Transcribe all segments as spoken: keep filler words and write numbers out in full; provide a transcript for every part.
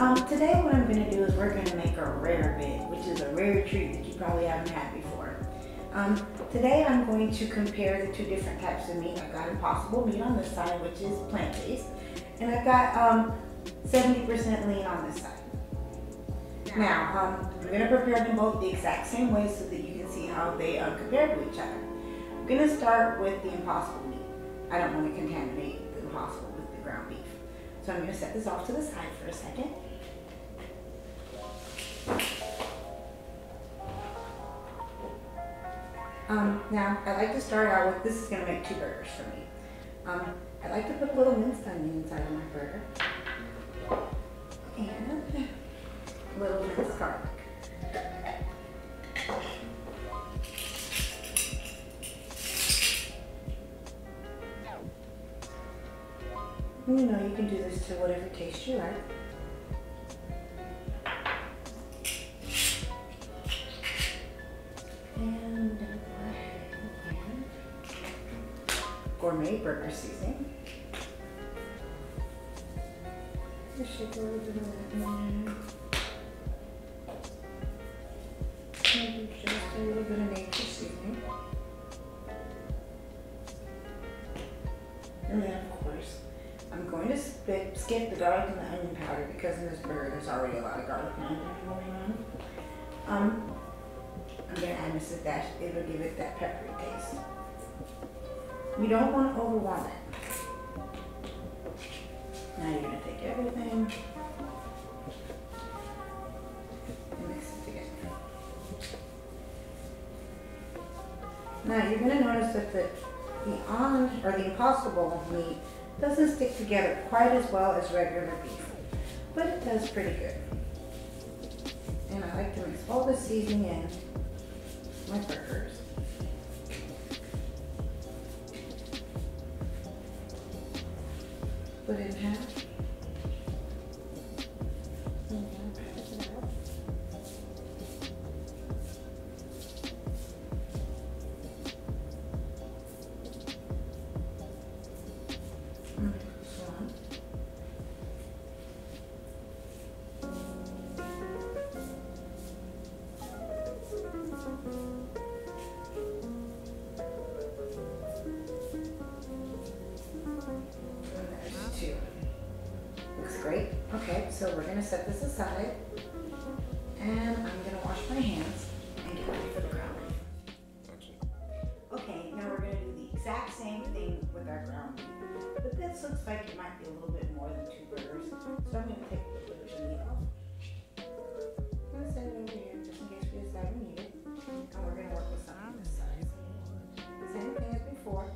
Um, today what I'm going to do is we're going to make a rare bit, which is a rare treat that you probably haven't had before. Um, today I'm going to compare the two different types of meat. I've got Impossible meat on this side, which is plant-based, and I've got um, seventy percent lean on this side. Now, um, I'm going to prepare them both the exact same way so that you can see how they uh, compare to each other. I'm going to start with the Impossible meat. I don't want to contaminate the Impossible with the ground beef. So I'm going to set this off to the side for a second. Um, now, I like to start out with, this is going to make two burgers for me. Um, I like to put a little minced onion inside of my burger. And a little minced garlic. You know, you can do this to whatever taste you like. And go ahead and gourmet burger seasoning. Just shake a little bit of that in there. Maybe just a little bit of nature seasoning. And then, of course, I'm going to skip, skip the garlic and the onion powder because in this burger there's already a lot of garlic and onion going on. Um, I'm going to add this to that. It'll give it that peppery taste. You don't want to overwhelm it. Now you're going to take everything. Now you're going to notice that the, the on or the Impossible meat doesn't stick together quite as well as regular beef, but it does pretty good. And I like to mix all the seasoning in my burgers. Put it in half. Great. Okay, so we're going to set this aside and I'm going to wash my hands and get ready for the ground beef. Okay, now we're going to do the exact same thing with our ground beef, but this looks like it might be a little bit more than two burgers, so I'm going to take a little bit of the meat off. I'm going to set it over here just in case we decide we need it, and we're going to work with something this size. Same thing as before.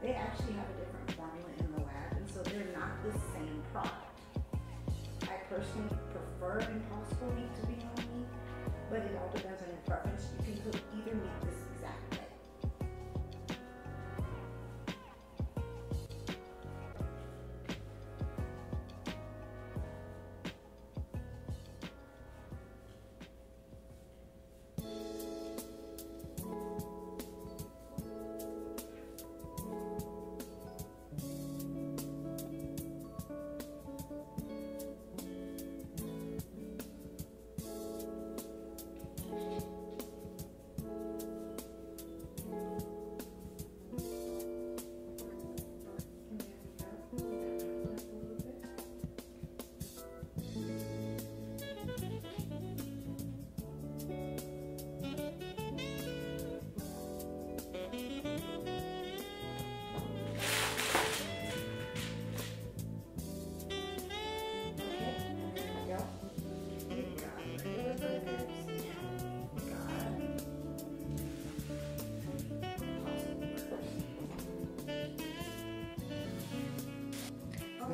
They actually have a different formula in the lab, and so they're not the same product. I personally prefer Impossible meat to be on meat, but it all depends on your preference. You can cook either meat this exact way.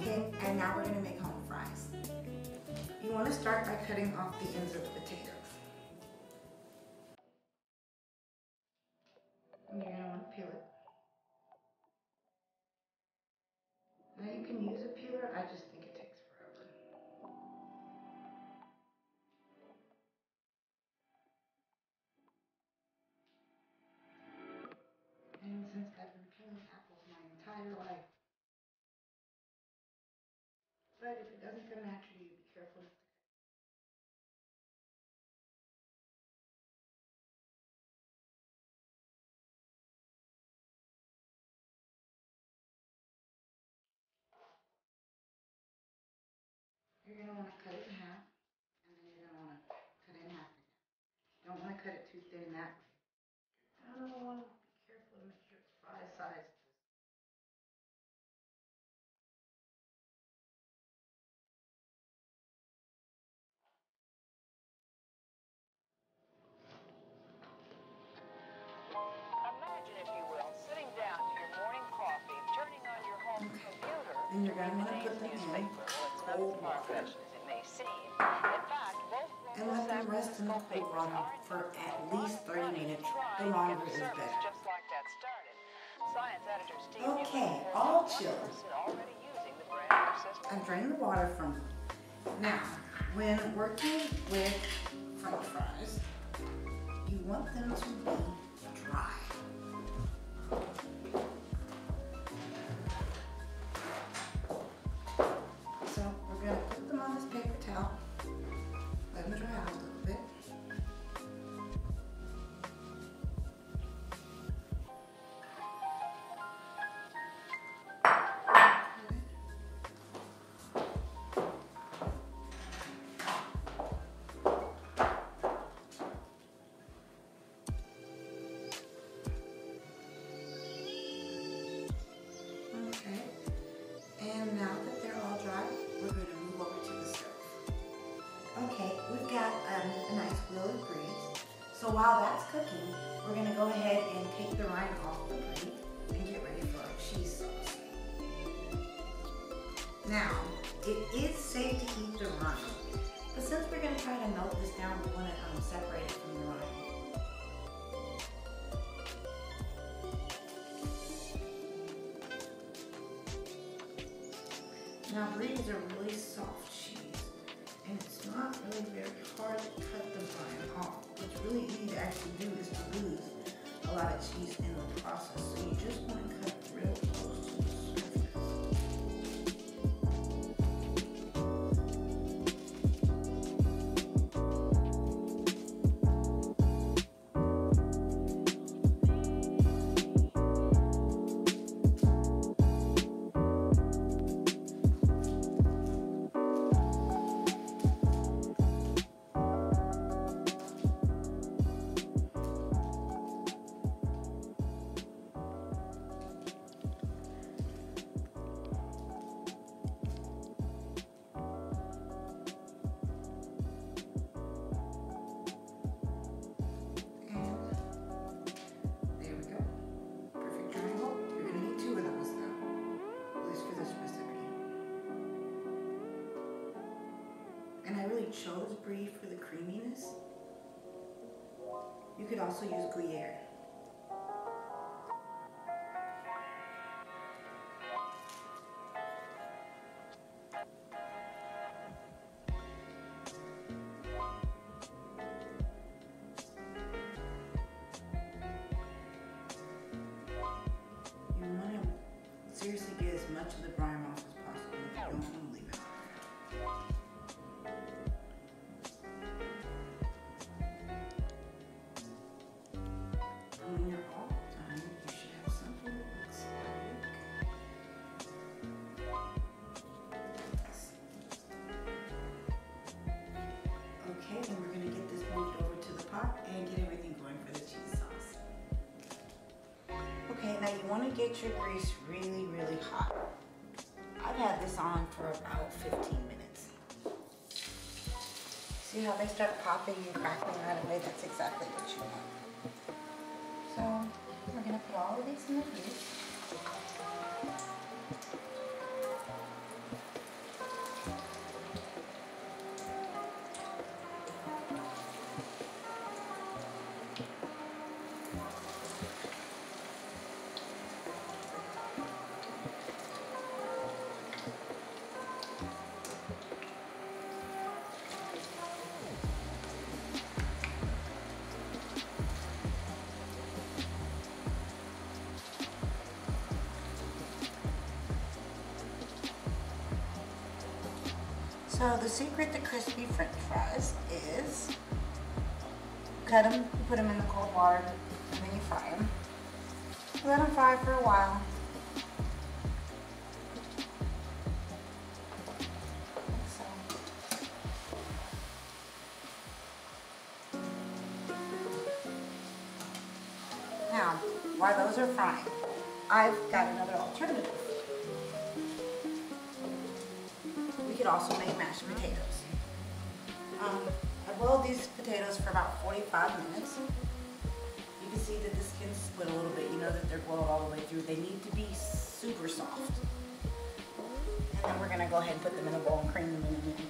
pumpkin, and now we're going to make home fries. You want to start by cutting off the ends of the potatoes. And you're going to want to peel it. Now you can use a peeler, I just think it takes forever. And since I've been peeling apples my entire life, but if it doesn't come naturally, be careful. You're going to want to cut it in half, and then you're going to want to cut it in half again. Don't want to cut it too thin that way. I don't want to be careful to make sure it's fry size. And you're going to want to put them in cold water and let them rest in the cold water for at least thirty minutes. The longer is better. Okay, all chilled. I drained the water from it. Now, when working with french fries, you want them to be dry. So while that's cooking, we're going to go ahead and take the rind off the plate and get ready for our cheese sauce. Now, it is safe to eat the rind, but since we're going to try to melt this down, we want to um, separate it from the rind. Now, brie is a really soft cheese, and it's not really very hard to cut the rind off. What's really easy to actually do is to lose a lot of cheese in the process, so you just want to cut real close to the chose brie for the creaminess. You could also use Gruyere. You want to seriously get as much of the brine off as possible if you don't want to leave it. You want to get your grease really, really hot. I've had this on for about fifteen minutes. See how they start popping and crackling right away? That's exactly what you want. So we're going to put all of these in the grease. So the secret to crispy french fries is cut them, put them in the cold water, and then you fry them. Let them fry for a while. Now, while those are frying, I've got another alternative. We could also make mashed potatoes. Um, I boiled these potatoes for about forty-five minutes. You can see that the skin's split a little bit. You know that they're boiled all the way through. They need to be super soft. And then we're gonna go ahead and put them in a bowl and cream them in a minute.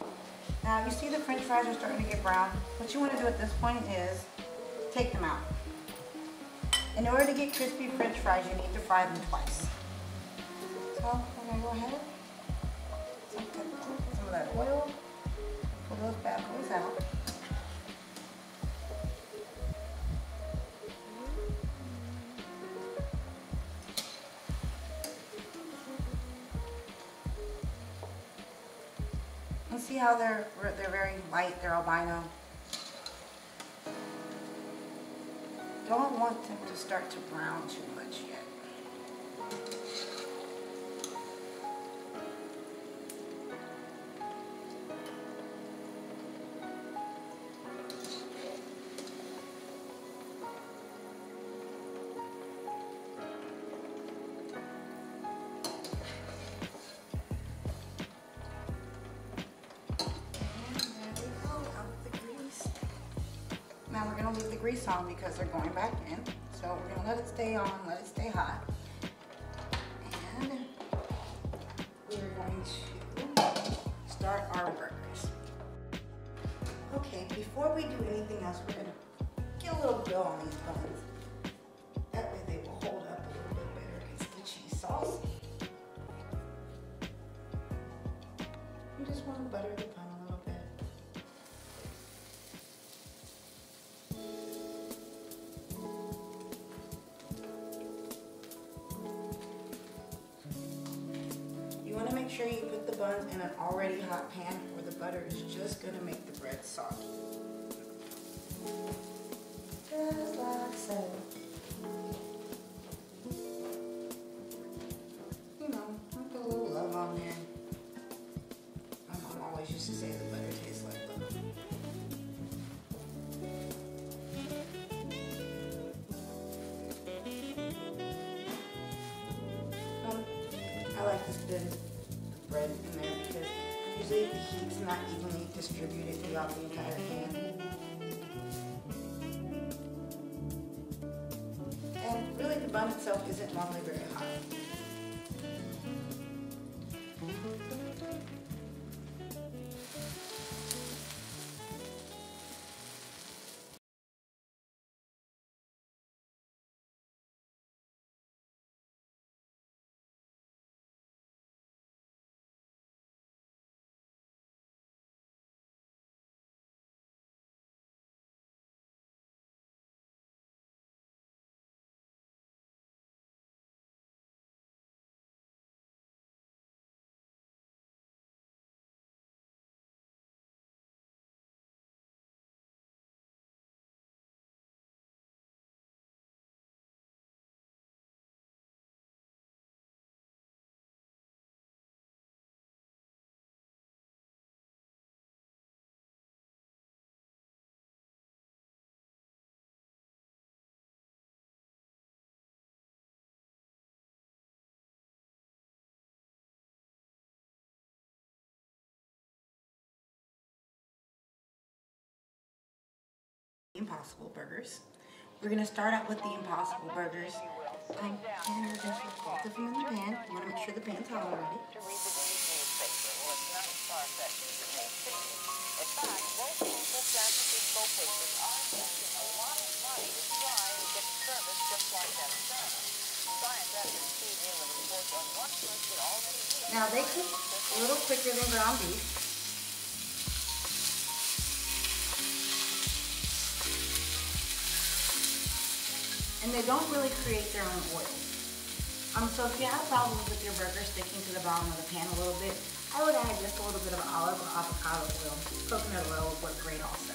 Now you see the french fries are starting to get brown. What you wanna do at this point is take them out. In order to get crispy french fries, you need to fry them twice. So we're going to go ahead, take some of that oil, pull those bad boys out. And see how they're, they're very light, they're albino. Don't want them to start to brown too much yet. Now we're going to leave the grease on because they're going back in. So we're going to let it stay on, let it stay hot. And we're going to start our burgers. Okay, before we do anything else, we're going to get a little dough on these buns. That way they will hold up a little bit better against the cheese sauce. You just want to butter the bun. Make sure you put the buns in an already hot pan or the butter is just going to make the bread soft. Just like so. You know, I put a little love on there. My mom always used to say the butter tastes like love. Um, I like this bit of bread in there because usually the heat's not evenly distributed throughout the entire pan. And really the bun itself isn't normally very hot. Impossible burgers. We're going to start out with the impossible burgers. Um, and we're going to put the few in the pan. You want to make sure the pan's hot already. Now they cook a little quicker than ground beef. And they don't really create their own oil. Um, so if you have problems with your burger sticking to the bottom of the pan a little bit, I would add just a little bit of olive or avocado oil. Coconut oil would work great also.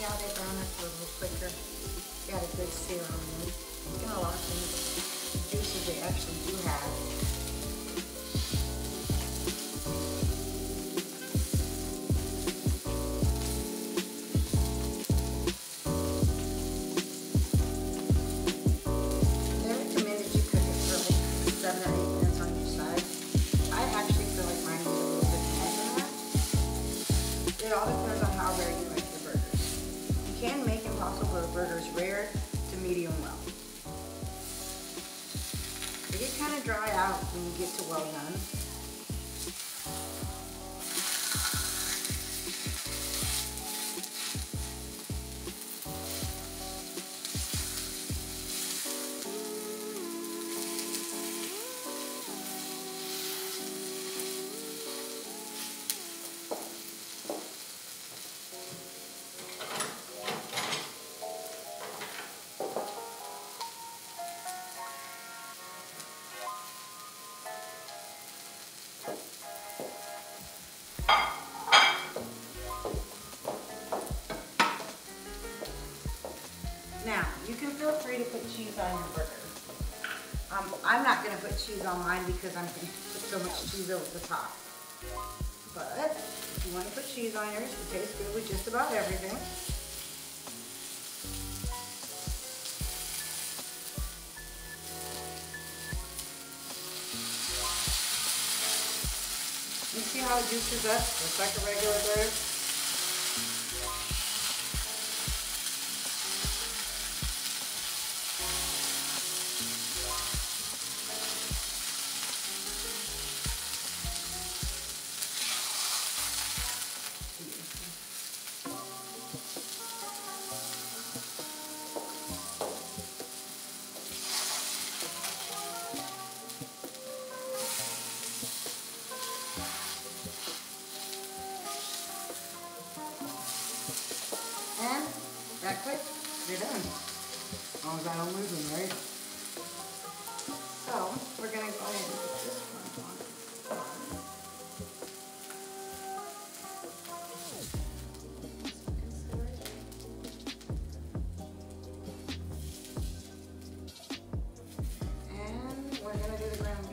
See how they brown up a little quicker. You got a good sear on them. You can lock in the juices they actually do have. Impossible Burgers rare to medium well. They get kind of dry out when you get to well done. Now, you can feel free to put cheese on your burger. Um, I'm not going to put cheese on mine because I'm going to put so much cheese over the top. But if you want to put cheese on yours, it tastes good with just about everything. You see how it juices up just like a regular burger? That quick, you're done. As long as I don't lose them, right? So, we're going to go ahead and put this one on. And we're going to do the ground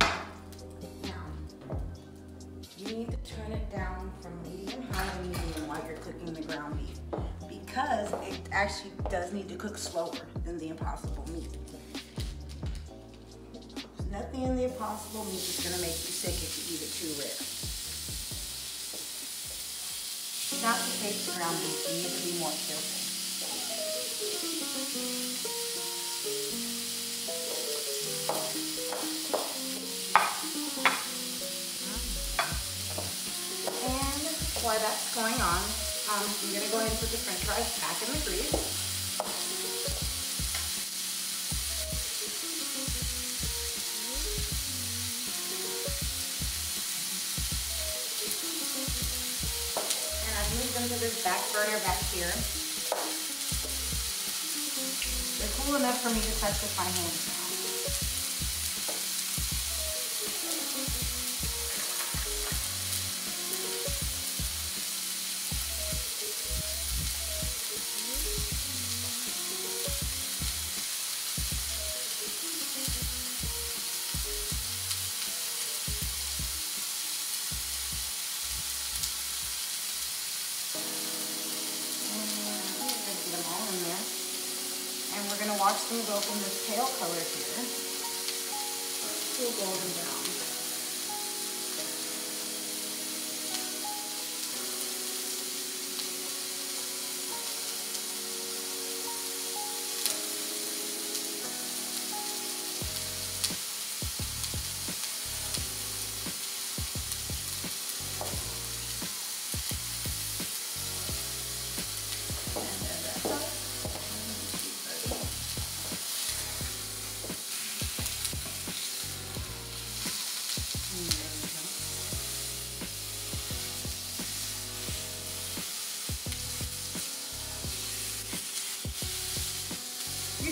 beef. Now, you need to turn it down from medium high to medium while you're cooking the ground beef, because it actually does need to cook slower than the Impossible meat. There's nothing in the Impossible meat is going to make you sick if you eat it too rare. Not to taste the ground beef, you need to be more careful. And while that's going on, Um, I'm going to go ahead and put the french fries back in the grease. And I've moved them to this back burner back here. They're cool enough for me to touch with my hands now. Watch them go from this pale color here to a golden brown.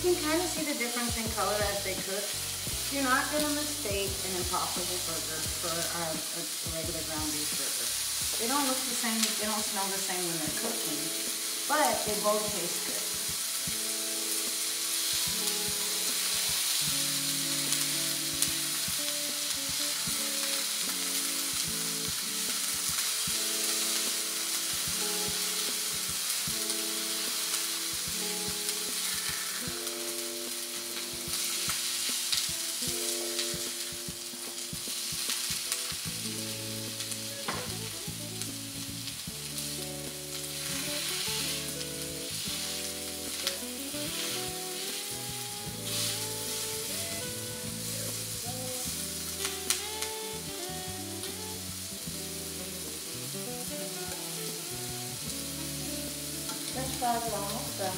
can kind of see the difference in color as they cook. You're not going to mistake an Impossible Burger for a, a regular ground beef burger. They don't look the same, they don't smell the same when they're cooking, but they both taste good. French fries are almost done.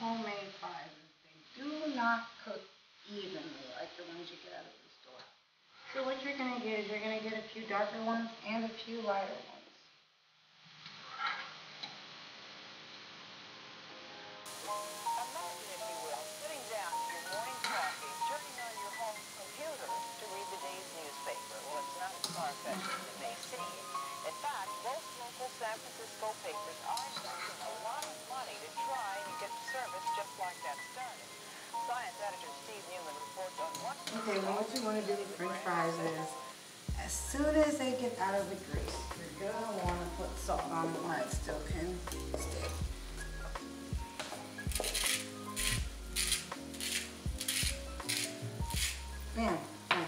Homemade fries, they do not cook evenly like the ones you get out of the store. So what you're going to get is you're going to get a few darker ones and a few lighter ones. Imagine, if you will, sitting down to your morning coffee, turning on your home computer to read the day's newspaper. Well, it's not as far-fetched as it may seem. In fact, most local San Francisco papers are spending a lot of money to try service just like that started. Science editor Steve Newman reports on what... Okay, well, what you want to do with French fries is, as soon as they get out of the grease, you're going to want to put salt on it while it still can stick. Man, man.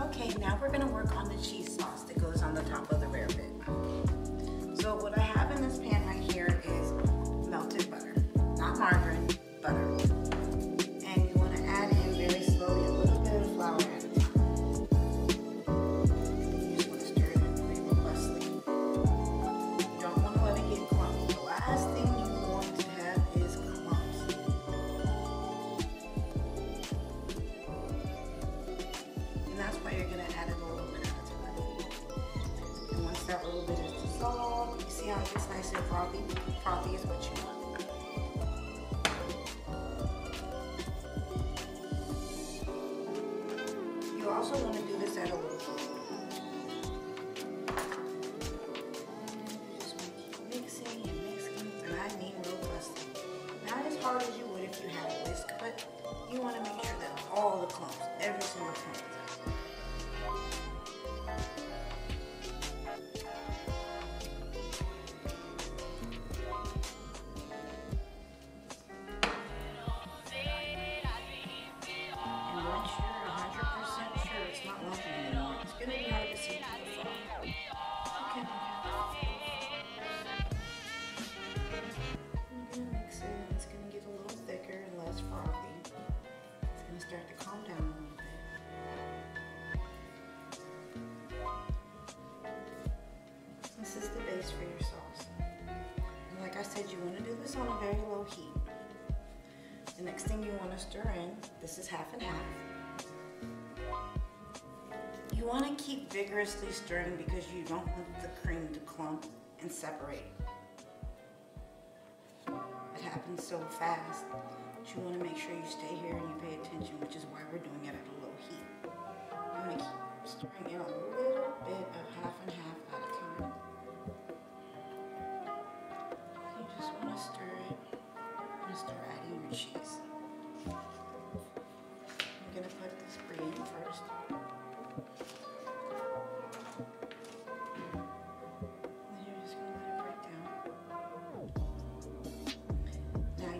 Okay, now we're going to work on the cheese sauce that goes on the top of the rare bit. So what I have in this pan right here is melted butter, not margarine, butter. And you want to add in very slowly a little bit of flour at a time. You just want to stir it in pretty robustly. You don't want to let it get clumpy. The last thing you want to have is clumps. That's why you're going to add it a little bit at a time. And once that little bit is dissolved, you see how it gets nice and frothy? Frothy is what you want. You also want to do this at a low heat. You just want to keep mixing and mixing, and I mean robustly. Not as hard as you would if you had a whisk, but you want to make sure that all the clumps, every single clump, for your sauce. And like I said, you want to do this on a very low heat. The next thing you want to stir in, this is half and half. You want to keep vigorously stirring because you don't want the cream to clump and separate. It happens so fast. but you want to make sure you stay here and you pay attention, which is why we're doing it at a low heat. I'm going to keep stirring in a little bit of half and half at a time. You just want to stir it and start adding your cheese. I'm going to put this brie in first.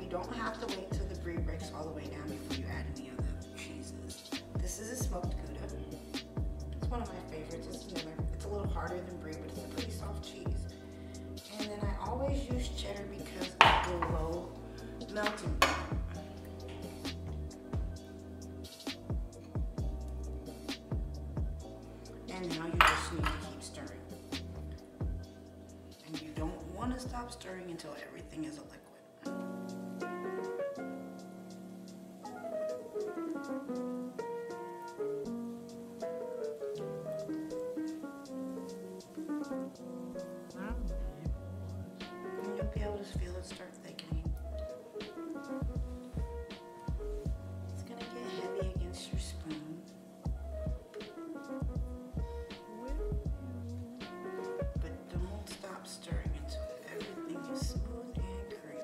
Don't have to wait till the brie breaks all the way down before you add any other cheeses. This is a smoked Gouda. It's one of my favorites. It's another. It's a little harder than brie, but it's a pretty soft cheese. And then I always use cheddar because of the low melting point. And now you just need to keep stirring. And you don't want to stop stirring until everything is a liquid. You'll just feel it start thickening. It's going to get heavy against your spoon. But don't stop stirring until everything is smooth and creamy.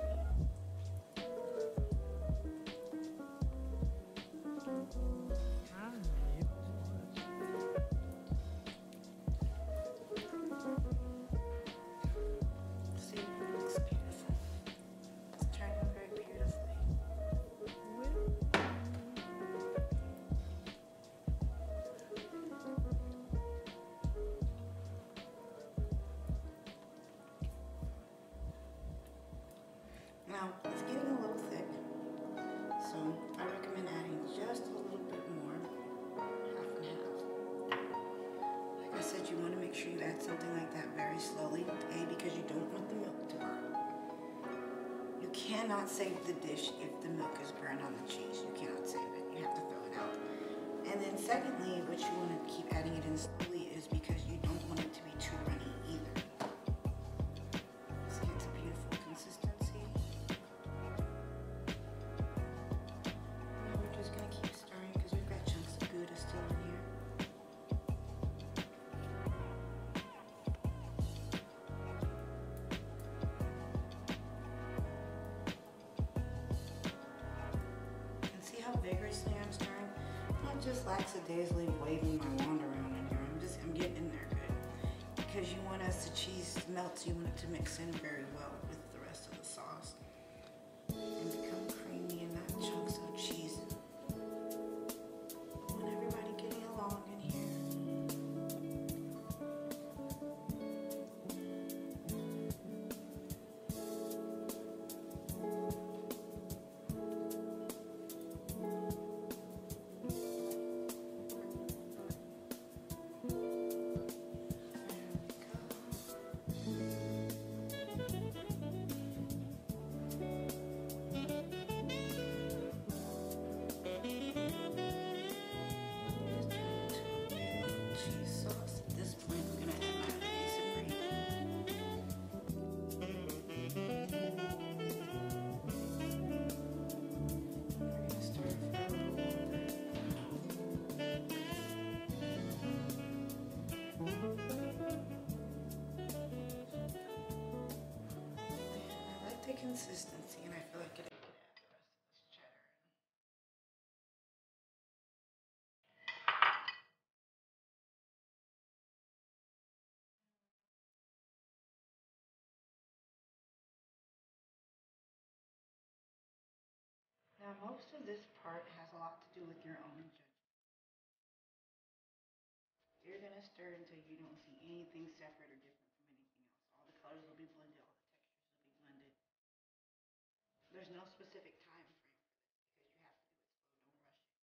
Now, it's getting a little thick, so I recommend adding just a little bit more, half and half. Like I said, you want to make sure you add something like that very slowly, A, because you don't want the milk to burn. You cannot save the dish if the milk is burned on the cheese. You cannot save it. You have to throw it out. And then secondly, what you want to keep adding it in slowly is because you don't want it to be too runny either. Vigorously I'm stirring. I'm not just lackadaisically waving my wand around in here. I'm just, I'm getting in there good. Because you want as the cheese melts, you want it to mix in very well with the rest of the sauce and become creamy and not chunks of cheese. I want everybody getting along in consistency, and I feel like it can add the rest of this cheddar. Now, most of this part has a lot to do with your own judgment. You're going to stir until you don't see anything separate or different from anything else. All the colors will be blended. There's no specific time frame because you have to do it slow, don't rush it.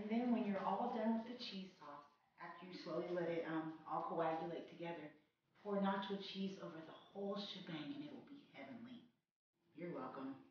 And then when you're all done with the cheese sauce, after you slowly let it um, all coagulate together, pour nacho cheese over the whole shebang and it will be heavenly. You're welcome.